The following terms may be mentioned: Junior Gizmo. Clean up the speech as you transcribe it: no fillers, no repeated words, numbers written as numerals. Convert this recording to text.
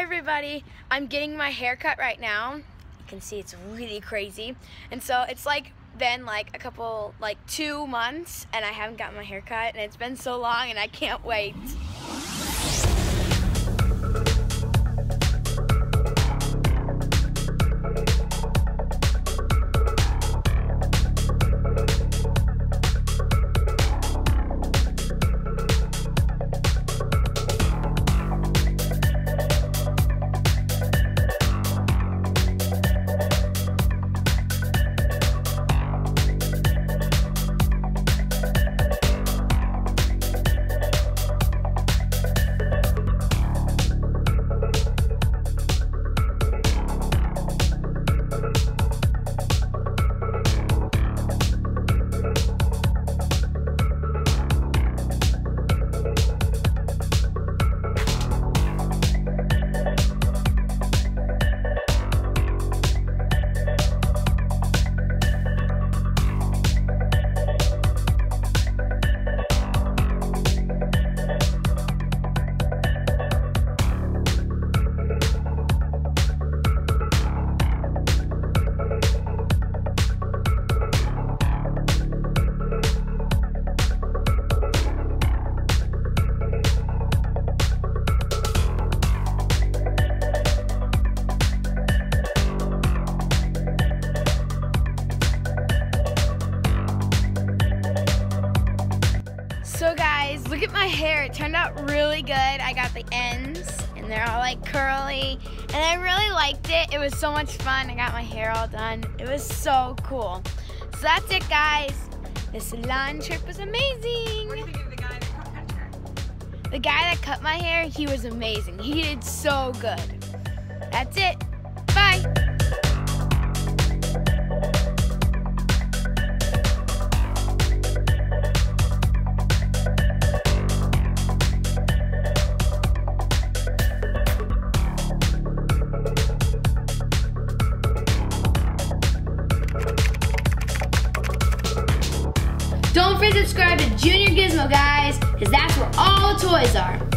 Hi everybody, I'm getting my hair cut right now. You can see it's really crazy. And so it's been 2 months and I haven't gotten my hair cut, and it's been so long and I can't wait. So guys, look at my hair. It turned out really good. I got the ends and they're all curly, and I really liked it. It was so much fun. I got my hair all done. It was so cool. So that's it guys. This salon trip was amazing. What do you think of the guy that cut my hair? The guy that cut my hair, he was amazing. He did so good. That's it. Bye. Don't forget to subscribe to Junior Gizmo, guys, because that's where all the toys are.